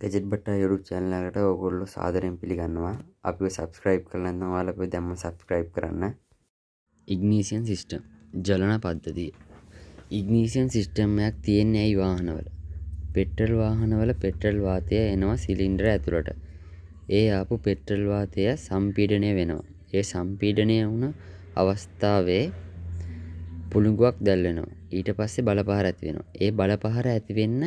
Gazette बट्टा YouTube channel ओगोलो सादर पिगनवा आप सब्सक्राइब करना वाला दम सब्सक्राइब करना। इग्निशन सिस्टम ज्वलन पद्धति इग्निशन सिस्टम या तीन वाहन वाल पेट्रोल वाते एनवा सिलिंडर अतुलट ये आप पेट्रोल वाते संपीडने वेनवा ये संपीडने अवस्थावे पुलुगुवाक दल्लेनवा ඊට පස්සේ බලපහර ඇති වෙනවා. ඒ බලපහර ඇති වෙන්න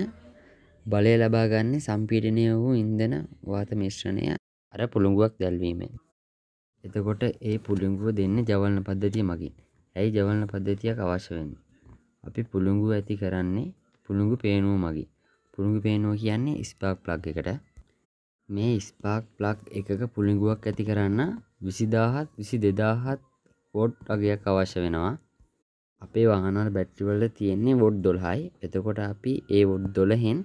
බලය ලබා ගන්න සම්පීඩනය වූ ඉන්ධන වාත මිශ්‍රණය අර පුළඟුවක් දැල්වීමෙන්. එතකොට ඒ පුළඟුව දෙන්නේ ජවලන පද්ධතිය මගින්. ඇයි ජවලන පද්ධතියක් අවශ්‍ය වෙන්නේ? අපි පුළඟුව ඇති කරන්නේ පුළඟු පේනුව මගින්. පුළඟු පේනුව කියන්නේ ස්පාර්ක් ප්ලග් එකට. මේ ස්පාර්ක් ප්ලග් එකක පුළඟුවක් ඇති කරන්න 20000 22000 වොට් වගේක් අවශ්‍ය වෙනවා. අපේ වාහනවල බැටරි වල තියෙන්නේ වොට් 12යි. එතකොට අපි ඒ වොට් 12න්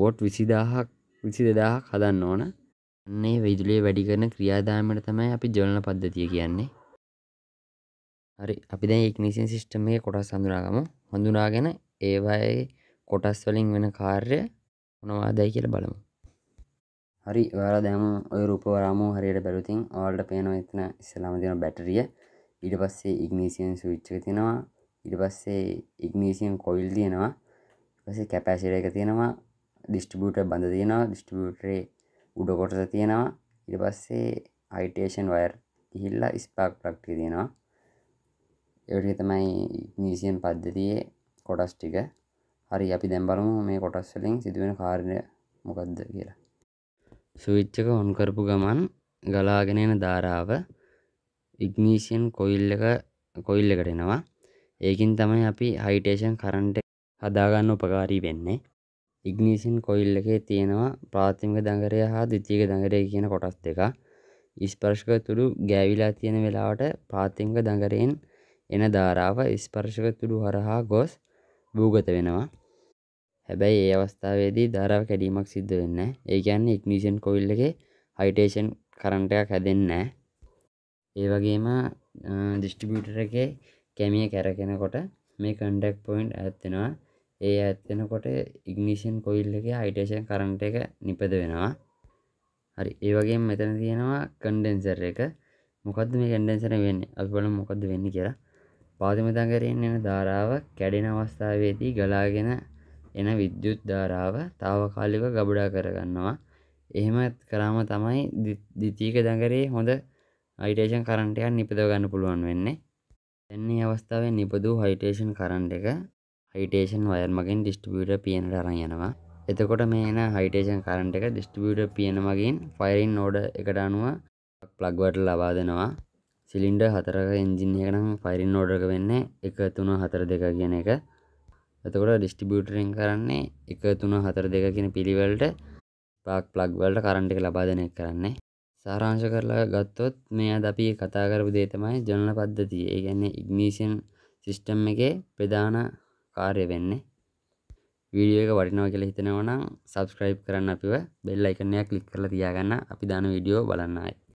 වොට් 20000ක් 22000ක් හදන්න ඕන. අන්නේ විදුලිය වැඩි කරන ක්‍රියාදාමයට තමයි අපි ජවලන පද්ධතිය කියන්නේ. හරි, අපි දැන් ඉග්නිෂන් සිස්ටම් එකේ කොටස් හඳුනාගමු. හඳුනාගෙන ඒවායේ කොටස් වලින් වෙන කාර්ය මොනවාදයි කියලා බලමු. හරි, ඔයාලා දැන් ඔය රූපවරාමෝ හරියට බැලුවත් ඔයාලට පේනවා එතන ඉස්සලාම දෙන බැටරිය. ඊට පස්සේ ඉග්නිෂන් ස්විච් එක තියෙනවා. ඊට පස්සේ ඉග්නිෂන් කොයිල් තියෙනවා. ඊට පස්සේ කැපැසිටර් එක තියෙනවා. ඩිස්ට්‍රිබියුටර් බඳ තියෙනවා. ඩිස්ට්‍රිබියුටරේ උඩ කොටස තියෙනවා. ඊට පස්සේ අයිටේෂන් වයර් ගිහිල්ලා ස්පාර්ක් ප්ලග් එක තියෙනවා. ඒ වගේ තමයි ඉග්නිෂන් පද්ධතියේ කොටස් ටික. හරි, අපි දැන් බලමු මේ කොටස් වලින් සිදුවෙන කාර්ය මොකක්ද කියලා. ස්විච් එක ඔන් කරපු ගමන් ගලාගෙන යන ධාරාව ඉග්නිෂන් කොයිල් එකට එනවා. ඒකින් තමයි අපි හයිටේෂන් කරන්ට් එක හදා ගන්න උපකාරී වෙන්නේ. ඉග්නිෂන් කොයිල් එකේ තියෙනවා ප්‍රාථමික දඟරය හා ද්විතීයික දඟරය කියන කොටස් දෙක. ස්පර්ශක තුඩු ගෑවිලා තියෙන වෙලාවට ප්‍රාථමික දඟරයෙන් එන ධාරාව ස්පර්ශක තුඩු හරහා ගොස් භූගත වෙනවා. හැබැයි ඒ අවස්ථාවේදී ධාරාව කැඩීමක් සිද්ධ වෙන්නේ නැහැ. ඒ කියන්නේ ඉග්නිෂන් කොයිල් එකේ හයිටේෂන් කරන්ට් එකක් හැදෙන්නේ නැහැ. ඒ වගේම ඩිස්ට්‍රිබියුටර් එකේ කැමිය කැරකෙනකොට මේ කන්ටැක්ට් පොයින්ට් ඈත් වෙනවා. ඒ ඈත් වෙනකොට ඉග්නිෂන් කොයිල් එකේ හයිඩ්‍රේෂන් කරන්ට් එක නිපද වෙනවා. හරි, ඒ වගේම මෙතන තියෙනවා කන්ඩෙන්සර් එක. මොකද්ද මේ කන්ඩෙන්සර් එක වෙන්නේ? අපි බලමු මොකද්ද වෙන්නේ කියලා. පාදම දඟරෙන් එන ධාරාව කැඩෙන අවස්ථාවේදී ගලාගෙන එන විද්‍යුත් ධාරාව తాවකාලිකව ගබඩා කරගන්නවා. එහෙම කරාම තමයි ද්විතීයික දඟරේ හොඳ හයිටේෂන් කරන්ට් එකක් නිපදව ගන්න පුළුවන් වෙන්නේ. දැන් මේ අවස්ථාවේ නිපදූ හයිටේෂන් කරන්ට් එක හයිටේෂන් වයර් මගින් ඩිස්ට්‍රිබියුටර් PN එකට අරන් යනවා. එතකොට මේ එන හයිටේෂන් කරන්ට් එක ඩිස්ට්‍රිබියුටර් PN මගින් ෆයරින් ඕඩර් එකට අනුව ප්ලග් වලට ලබා දෙනවා. සිලින්ඩර් 4ක එන්ජින් එක නම් ෆයරින් ඕඩර් එක වෙන්නේ 1 3 4 2 කියන එක. එතකොට ඩිස්ට්‍රිබියුටරින් කරන්නේ 1 3 4 2 කියන පිළිවෙලට ස්පාර්ක් ප්ලග් වලට කරන්ට් එක ලබා දෙන එක කරන්නේ. සාරාංශ කරලා ගත්තොත් මේ අද අපි කතා කරපු දේ තමයි ජවලන පද්ධතිය. ඒ කියන්නේ ඉග්නිෂන් සිස්ටම් එකේ ප්‍රධාන කාර්ය වෙන්නේ. වීඩියෝ එක වටිනවා කියලා හිතනවා නම් subscribe කරන්න අපිව bell icon එක click කරලා තියාගන්න. අපි දාන වීඩියෝ බලන්න.